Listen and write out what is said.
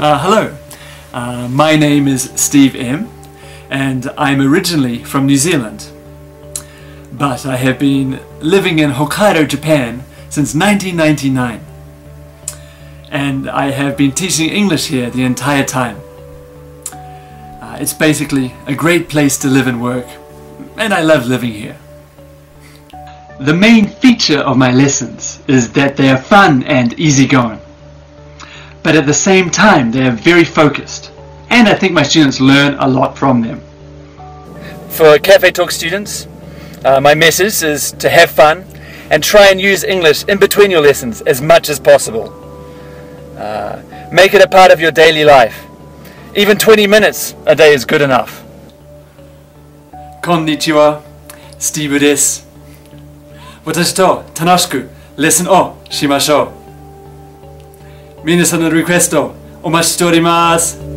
Hello, my name is Steve M and I'm originally from New Zealand, but I have been living in Hokkaido, Japan since 1999, and I have been teaching English here the entire time. It's basically a great place to live and work, and I love living here. The main feature of my lessons is that they are fun and easygoing, but at the same time they are very focused, and I think my students learn a lot from them. For Cafe Talk students, my message is to have fun and try and use English in between your lessons as much as possible. Make it a part of your daily life. Even 20 minutes a day is good enough. Konnichiwa, Steve desu. Watashi to tanoshiku lesson o shimashou. Minasan no request o omashi shite orimasu.